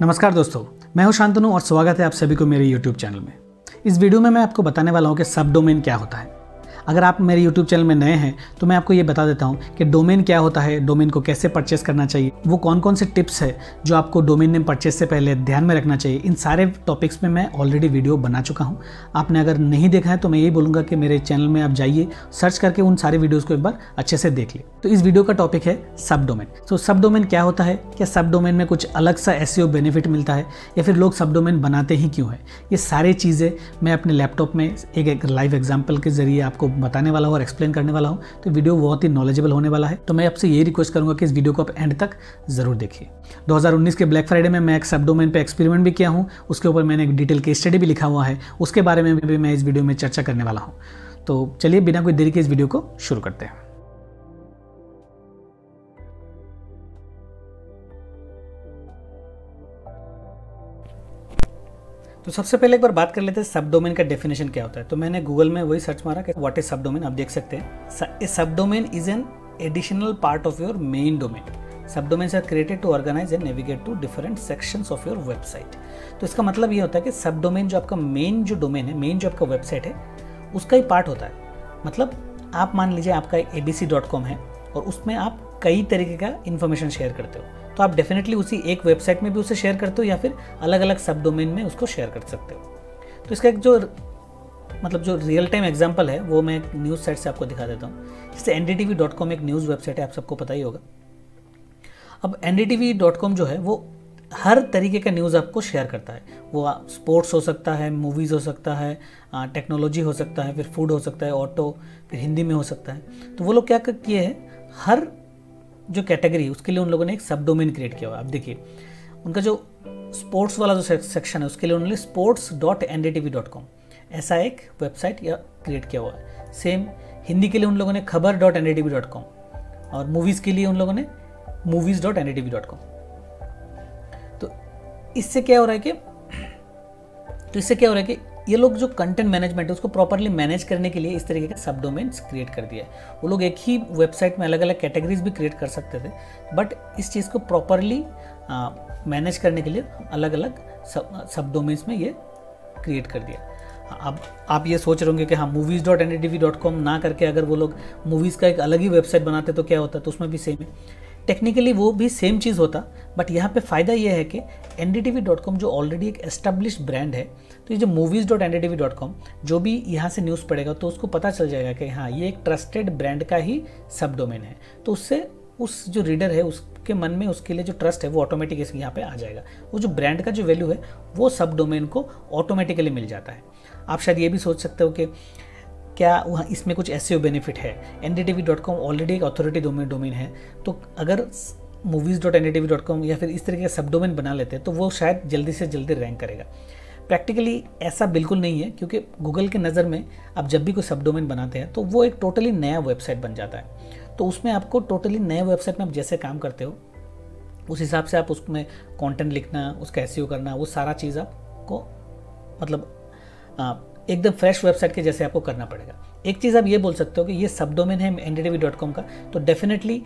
नमस्कार दोस्तों, मैं हूं शांतनु और स्वागत है आप सभी को मेरे YouTube चैनल में। इस वीडियो में मैं आपको बताने वाला हूं कि सब डोमेन क्या होता है। अगर आप मेरे YouTube चैनल में नए हैं तो मैं आपको ये बता देता हूं कि डोमेन क्या होता है, डोमेन को कैसे परचेस करना चाहिए, वो कौन कौन से टिप्स है जो आपको डोमेन नेम परचेस से पहले ध्यान में रखना चाहिए। इन सारे टॉपिक्स में मैं ऑलरेडी वीडियो बना चुका हूँ। आपने अगर नहीं देखा है तो मैं यही बोलूँगा कि मेरे चैनल में आप जाइए, सर्च करके उन सारे वीडियोज़ को एक बार अच्छे से देख लें। तो इस वीडियो का टॉपिक है सब डोमेन। तो सब डोमेन क्या होता है, क्या सब डोमेन में कुछ अलग सा एसईओ बेनिफिट मिलता है या फिर लोग सब डोमेन बनाते ही क्यों है, ये सारी चीज़ें मैं अपने लैपटॉप में एक लाइव एग्जाम्पल के जरिए आपको बताने वाला हूँ और एक्सप्लेन करने वाला हूँ। तो वीडियो बहुत ही नॉलेजेबल होने वाला है। तो मैं आपसे यही रिक्वेस्ट करूँगा कि इस वीडियो को आप एंड तक जरूर देखिए। 2019 के ब्लैक फ्राइडे में मैं एक सब डोमेन पे एक्सपेरिमेंट भी किया हूँ, उसके ऊपर मैंने एक डिटेल केस स्टडी भी लिखा हुआ है, उसके बारे में भी मैं इस वीडियो में चर्चा करने वाला हूँ। तो चलिए बिना कोई देरी के इस वीडियो को शुरू करते हैं। तो सबसे पहले एक बार बात कर लेते हैं सब डोमेन का डेफिनेशन क्या होता है। तो मैंने गूगल में वही सर्च मारा कि व्हाट इज सब डोमेन। आप देख सकते हैं sub domain is an additional part of your main domain. Sub domains are created to organise and navigate to different sections of your website. तो इसका मतलब ये होता है कि सब डोमेन जो आपका मेन जो डोमेन है, मेन जो आपका वेबसाइट है, उसका ही पार्ट होता है। मतलब आप मान लीजिए आपका abc.com है और उसमें आप कई तरीके का इन्फॉर्मेशन शेयर करते हो, तो आप डेफिनेटली उसी एक वेबसाइट में भी उसे शेयर करते हो या फिर अलग अलग सब डोमेन में उसको शेयर कर सकते हो। तो इसका एक जो मतलब जो रियल टाइम एग्जांपल है वो मैं एक न्यूज़ साइट से आपको दिखा देता हूँ। जैसे ndtv.com एक न्यूज़ वेबसाइट है, आप सबको पता ही होगा। अब ndtv.com जो है वो हर तरीके का न्यूज़ आपको शेयर करता है। वो स्पोर्ट्स हो सकता है, मूवीज़ हो सकता है, टेक्नोलॉजी हो सकता है, फिर फूड हो सकता है, ऑटो, फिर हिंदी में हो सकता है। तो वो लोग क्या किए हैं, हर जो कैटेगरी उसके लिए उन लोगों ने एक सब डोमेन क्रिएट किया हुआ है। आप देखिए उनका जो स्पोर्ट्स वाला जो सेक्शन है उसके लिए उन्होंने sports.ndtv.com ऐसा एक वेबसाइट या क्रिएट किया हुआ है। सेम हिंदी के लिए उन लोगों ने khabar.ndtv.com और मूवीज़ के लिए उन लोगों ने movies.ndtv.com। तो इससे क्या हो रहा है कि ये लोग जो कंटेंट मैनेजमेंट है उसको प्रॉपरली मैनेज करने के लिए इस तरीके का सब डोमेन्स क्रिएट कर दिया है। वो लोग एक ही वेबसाइट में अलग अलग कैटेगरीज भी क्रिएट कर सकते थे, बट इस चीज़ को प्रॉपरली मैनेज करने के लिए अलग अलग सब डोमेन्स में ये क्रिएट कर दिया। अब आप ये सोच रहे होंगे कि हाँ movies.ndtv.com ना करके अगर वो लोग मूवीज़ का एक अलग ही वेबसाइट बनाते तो क्या होता, तो उसमें भी सेम है। टेक्निकली वो भी सेम चीज़ होता, बट यहाँ पे फ़ायदा ये है कि ndtv.com जो ऑलरेडी एक एस्टेब्लिश ब्रांड है, तो ये जो movies.ndtv.com जो भी यहाँ से न्यूज़ पढ़ेगा तो उसको पता चल जाएगा कि हाँ ये एक ट्रस्टेड ब्रांड का ही सब डोमेन है। तो उससे उस जो रीडर है उसके मन में उसके लिए जो ट्रस्ट है वो ऑटोमेटिक यहाँ पे आ जाएगा। वो जो ब्रांड का जो वैल्यू है वो सब डोमेन को ऑटोमेटिकली मिल जाता है। आप शायद ये भी सोच सकते हो कि क्या वहाँ इसमें कुछ एसईओ बेनिफिट है। ndtv.com ऑलरेडी एक अथॉरिटी डोमेन है, तो अगर movies.ndtv.com या फिर इस तरीके का सब डोमेन बना लेते हैं तो वो शायद जल्दी से जल्दी रैंक करेगा। प्रैक्टिकली ऐसा बिल्कुल नहीं है, क्योंकि गूगल के नज़र में आप जब भी कोई सब डोमेन बनाते हैं तो वो एक टोटली नया वेबसाइट बन जाता है। तो उसमें आपको टोटली नए वेबसाइट में आप जैसे काम करते हो उस हिसाब से आप उसमें कॉन्टेंट लिखना, उसका एसईओ करना, वो सारा चीज़ आपको मतलब एकदम फ्रेश वेबसाइट के जैसे आपको करना पड़ेगा। एक चीज़ आप ये बोल सकते हो कि ये सब डोमेन है ndtv.com का, तो डेफिनेटली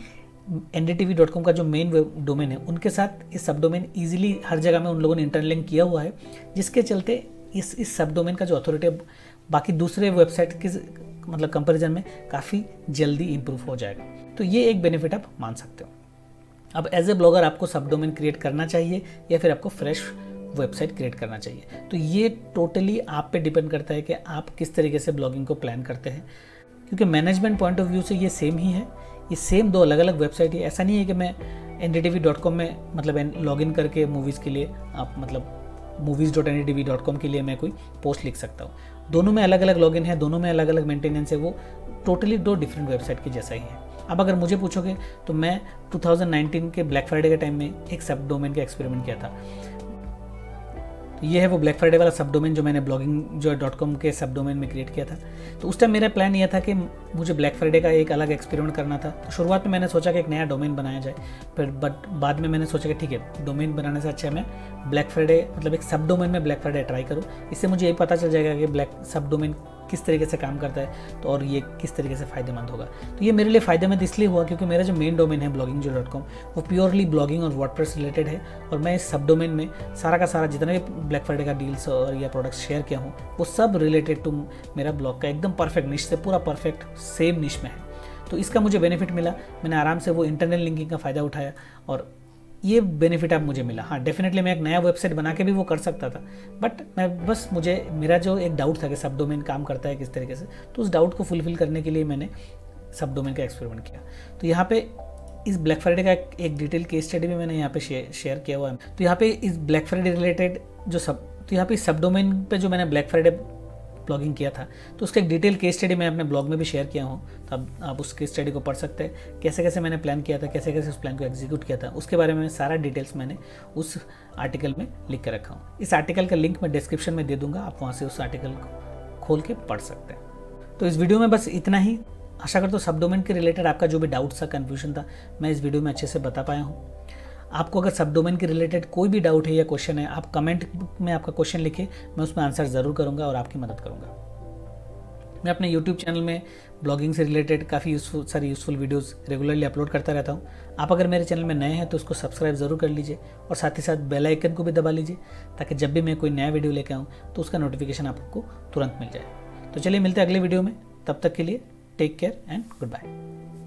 ndtv.com का जो मेन डोमेन है उनके साथ ये सब डोमेन ईजिली हर जगह में उन लोगों ने इंटरलिंक किया हुआ है, जिसके चलते इस सब डोमेन का जो अथॉरिटी बाकी दूसरे वेबसाइट के मतलब कंपेरिजन में काफ़ी जल्दी इम्प्रूव हो जाएगा। तो ये एक बेनिफिट आप मान सकते हो। अब एज ए ब्लॉगर आपको सब डोमेन क्रिएट करना चाहिए या फिर आपको फ्रेश वेबसाइट क्रिएट करना चाहिए। तो ये टोटली आप पे डिपेंड करता है कि आप किस तरीके से ब्लॉगिंग को प्लान करते हैं, क्योंकि मैनेजमेंट पॉइंट ऑफ व्यू से ये सेम ही है। ये सेम दो अलग अलग वेबसाइट है। ऐसा नहीं है कि मैं ndtv.com में मतलब लॉगिन करके मूवीज़ के लिए आप मतलब movies.ndtv.com के लिए मैं कोई पोस्ट लिख सकता हूँ। दोनों में अलग अलग लॉगिन है, दोनों में अलग अलग मेंटेनेंस है, वो टोटली दो डिफरेंट वेबसाइट के जैसा ही है। अब अगर मुझे पूछोगे तो मैं 2019 के ब्लैक फ्राइडे के टाइम में एक सब डोमेन का एक्सपेरिमेंट किया था। ये है वो ब्लैक फ्राइडे वाला सब डोमेन जो मैंने bloggingjoy.com के सब डोमेन में क्रिएट किया था। तो उस टाइम मेरा प्लान यह था कि मुझे ब्लैक फ्राइडे का एक अलग एक्सपेरिमेंट करना था। तो शुरुआत में मैंने सोचा कि एक नया डोमेन बनाया जाए, फिर बट बाद में मैंने सोचा कि ठीक है डोमेन बनाने से अच्छा है मैं ब्लैक फ्राइडे मतलब एक सब डोमेन में ब्लैक फ्राइडे ट्राई करूँ। इससे मुझे ये पता चल जाएगा कि ब्लैक सब डोमेन किस तरीके से काम करता है तो और ये किस तरीके से फ़ायदेमंद होगा। तो ये मेरे लिए फ़ायदेमंद इसलिए हुआ क्योंकि मेरा जो मेन डोमेन है bloggingjoy.com वो प्योरली ब्लॉगिंग और वर्डप्रेस रिलेटेड है, और मैं इस सब डोमेन में सारा का सारा जितना भी ब्लैक फ्राइडे का डील्स और या प्रोडक्ट्स शेयर किया हूँ वो सब रिलेटेड टू मेरा ब्लॉग का एकदम परफेक्ट निश से पूरा परफेक्ट सेम निश में है। तो इसका मुझे बेनिफिट मिला, मैंने आराम से वो इंटरनल लिंकिंग का फ़ायदा उठाया और ये बेनिफिट अब मुझे मिला। हाँ, डेफिनेटली मैं एक नया वेबसाइट बना के भी वो कर सकता था, बट मैं बस मुझे मेरा जो एक डाउट था कि सब डोमेन काम करता है किस तरीके से, तो उस डाउट को फुलफिल करने के लिए मैंने सब डोमेन का एक्सपेरिमेंट किया। तो यहाँ पे इस ब्लैक फ्राइडे का एक डिटेल केस स्टडी भी मैंने यहाँ पे शेयर किया हुआ है। तो यहाँ पे इस ब्लैक फ्राइडे रिलेटेड जो सब तो यहाँ पे सब डोमेन पर जो मैंने ब्लैक फ्राइडे ब्लॉगिंग किया था तो उसका एक डिटेल केस स्टडी मैं अपने ब्लॉग में भी शेयर किया हूँ। तो आप उस केस स्टडी को पढ़ सकते हैं, कैसे कैसे मैंने प्लान किया था, कैसे कैसे उस प्लान को एग्जीक्यूट किया था, उसके बारे में सारा डिटेल्स मैंने उस आर्टिकल में लिख कर रखा हूँ। इस आर्टिकल का लिंक मैं डिस्क्रिप्शन में दे दूँगा, आप वहाँ से उस आर्टिकल को खोल के पढ़ सकते हैं। तो इस वीडियो में बस इतना ही। आशा करता हूँ सब डोमेन के रिलेटेड आपका जो भी डाउट था, कन्फ्यूजन था, मैं इस वीडियो में अच्छे से बता पाया हूँ। आपको अगर सब डोमेन के रिलेटेड कोई भी डाउट है या क्वेश्चन है, आप कमेंट में आपका क्वेश्चन लिखें, मैं उसमें आंसर ज़रूर करूंगा और आपकी मदद करूंगा। मैं अपने YouTube चैनल में ब्लॉगिंग से रिलेटेड काफ़ी यूज़फुल वीडियोस रेगुलरली अपलोड करता रहता हूं। आप अगर मेरे चैनल में नए हैं तो उसको सब्सक्राइब ज़रूर कर लीजिए और साथ ही साथ बेल आइकन को भी दबा लीजिए ताकि जब भी मैं कोई नया वीडियो लेकर आऊँ तो उसका नोटिफिकेशन आपको तुरंत मिल जाए। तो चलिए मिलते हैं अगले वीडियो में, तब तक के लिए take care and good bye.